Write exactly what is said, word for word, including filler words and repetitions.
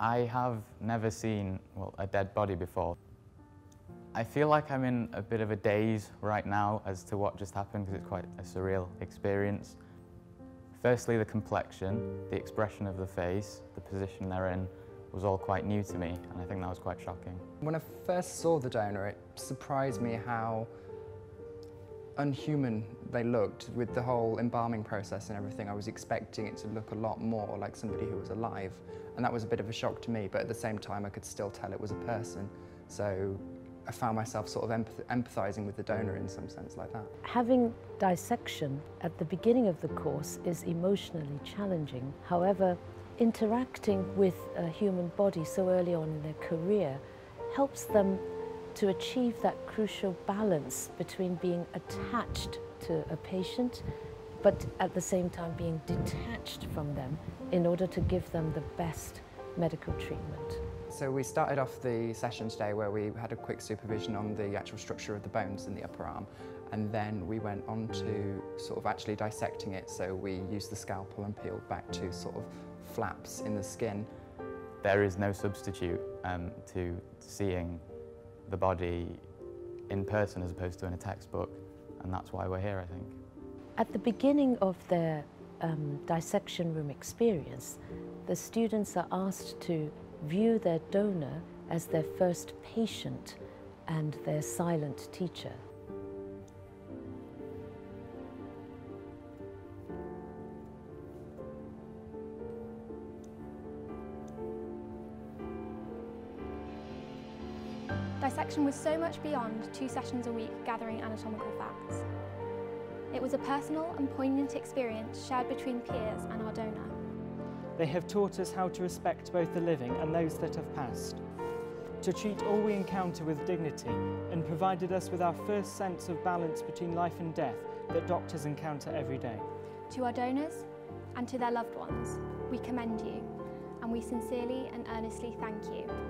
I have never seen, well, a dead body before. I feel like I'm in a bit of a daze right now as to what just happened, because it's quite a surreal experience. Firstly, the complexion, the expression of the face, the position they're in, was all quite new to me, and I think that was quite shocking. When I first saw the donor, it surprised me how unhuman they looked with the whole embalming process and everything. I was expecting it to look a lot more like somebody who was alive, and that was a bit of a shock to me, but at the same time I could still tell it was a person, so I found myself sort of empathising with the donor in some sense like that. Having dissection at the beginning of the course is emotionally challenging. However, interacting with a human body so early on in their career helps them to achieve that crucial balance between being attached to a patient but at the same time being detached from them in order to give them the best medical treatment. So we started off the session today where we had a quick supervision on the actual structure of the bones in the upper arm, and then we went on to sort of actually dissecting it, so we used the scalpel and peeled back to sort of flaps in the skin. There is no substitute um, to seeing the body in person as opposed to in a textbook, and that's why we're here, I think. At the beginning of their um, dissection room experience, the students are asked to view their donor as their first patient and their silent teacher. Dissection was so much beyond two sessions a week gathering anatomical facts. It was a personal and poignant experience shared between peers and our donor. They have taught us how to respect both the living and those that have passed, to treat all we encounter with dignity, and provided us with our first sense of balance between life and death that doctors encounter every day. To our donors and to their loved ones, we commend you, and we sincerely and earnestly thank you.